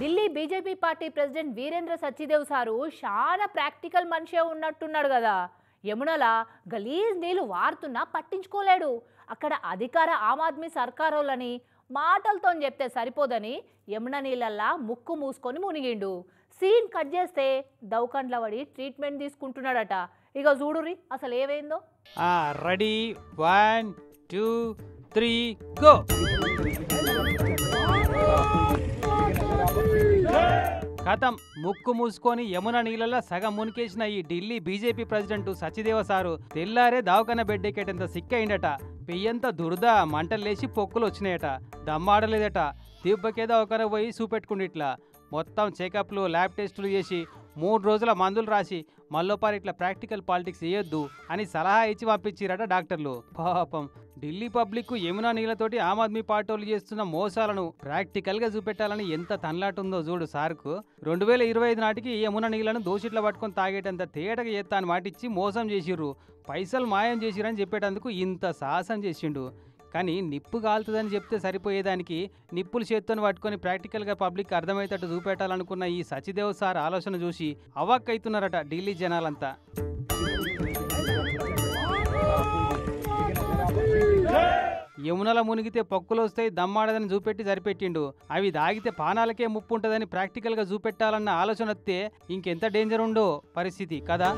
Delhi BJP party president Virendra Sachdev sir చాలా practical మనిషే ఉన్నట్టున్నాడు కదా. యమునలా గలీజ్ నీళ్ళు వారుతున్నా పట్టించుకోలేడు. అక్కడ అధికార ఆమ్ ఆద్మీ సర్కారోళ్ళని మాటలతో చెప్తే సరిపోదని యమున నీళ్ళల్లా ముక్కు మూసుకొని మునిగిండు. సీన్ కట్ చేస్తే దౌకండ్ల పడి ట్రీట్మెంట్ తీసుకుంటున్నాడట. ఇక చూడురి అసలు ఏమైందో. Ready 1 2 3 go. గతం ముక్కు మూసుకొని యమున నీళ్ళలో సగం మునికేసిన ఈ Delhi BJP president Sachdeva sir తెల్లారే దావకన బెడ్డెక్కేటంత సిక్కయిందట. పెయ్యంత దురద మంటలేసి పొక్కులు వచ్చినాయట. దమ్మాడలేదట. దిబ్బకే దావకన పోయి చూపెట్టుకుండిట్లా. మొత్తం చెకప్లు ల్యాబ్ టెస్టులు చేసి 3 రోజుల మందులు రాసి మల్లోపారి ఇట్లా ప్రాక్టికల్ పాలిటిక్స్ చేయొద్దు అని సలహా ఇచ్చి పంపించారట డాక్టర్లు. పాపం ఢిల్లీ పబ్లిక్ యమునా నీళ్ళతోటి ఆమ్ ఆద్మీ పార్టీ వాళ్ళు చేస్తున్న మోసాలను ప్రాక్టికల్గా చూపెట్టాలని ఎంత తన్లాటుందో చూడు సార్కు. 2025 నాటికి యమునా నీళ్లను దోషిట్ల పట్టుకొని తాగేటంత తేటగా చేస్తా అని మాటిచ్చి మోసం చేసిర్రు. పైసలు మాయం చేసిరని చెప్పేటందుకు ఇంత సాహసం చేసిండు. కానీ నిప్పు కాలుతుందని చెప్తే సరిపోయేదానికి నిప్పులు చేత్తోని పట్టుకొని ప్రాక్టికల్గా పబ్లిక్ అర్థమయ్యేటట్టు చూపెట్టాలనుకున్న ఈ సచ్దేవ్ సార్ ఆలోచన చూసి అవాక్కైతున్నారట ఢిల్లీ జనాలంతా. యమునల మునిగితే పొక్కులు వస్తాయి దమ్మాడదని చూపెట్టి సరిపెట్టిండు. అవి దాగితే పానాలకే ముప్పు ఉంటుందని ప్రాక్టికల్గా చూపెట్టాలన్న ఆలోచన వస్తే ఇంకెంత డేంజర్ ఉండో పరిస్థితి కదా.